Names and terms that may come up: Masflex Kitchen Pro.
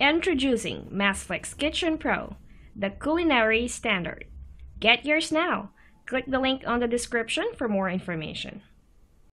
Introducing Masflex Kitchen Pro, the culinary standard. Get yours now. Click the link on the description for more information.